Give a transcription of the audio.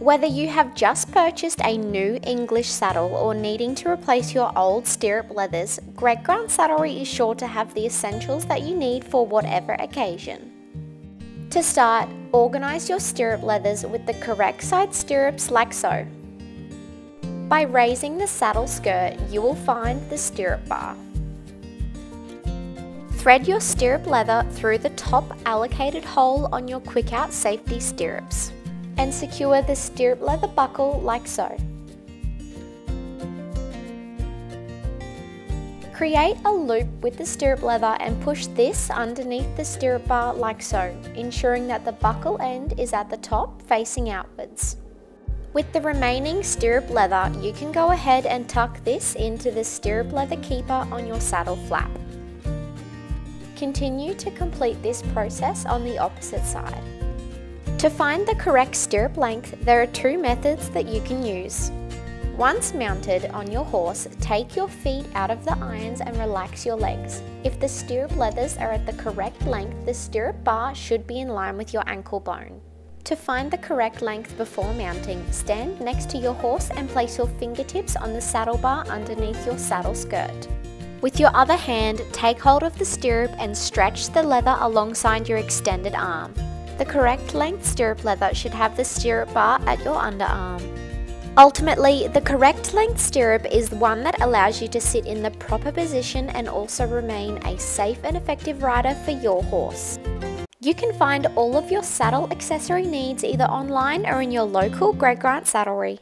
Whether you have just purchased a new English saddle or needing to replace your old stirrup leathers, Greg Grant Saddlery is sure to have the essentials that you need for whatever occasion. To start, organise your stirrup leathers with the correct side stirrups like so. By raising the saddle skirt, you will find the stirrup bar. Thread your stirrup leather through the top allocated hole on your Kwik-Out Safety Stirrups and secure the stirrup leather buckle like so. Create a loop with the stirrup leather and push this underneath the stirrup bar like so, ensuring that the buckle end is at the top facing outwards. With the remaining stirrup leather, you can go ahead and tuck this into the stirrup leather keeper on your saddle flap. Continue to complete this process on the opposite side. To find the correct stirrup length, there are two methods that you can use. Once mounted on your horse, take your feet out of the irons and relax your legs. If the stirrup leathers are at the correct length, the stirrup bar should be in line with your ankle bone. To find the correct length before mounting, stand next to your horse and place your fingertips on the saddle bar underneath your saddle skirt. With your other hand, take hold of the stirrup and stretch the leather alongside your extended arm. The correct length stirrup leather should have the stirrup bar at your underarm. Ultimately, the correct length stirrup is the one that allows you to sit in the proper position and also remain a safe and effective rider for your horse. You can find all of your saddle accessory needs either online or in your local Greg Grant Saddlery.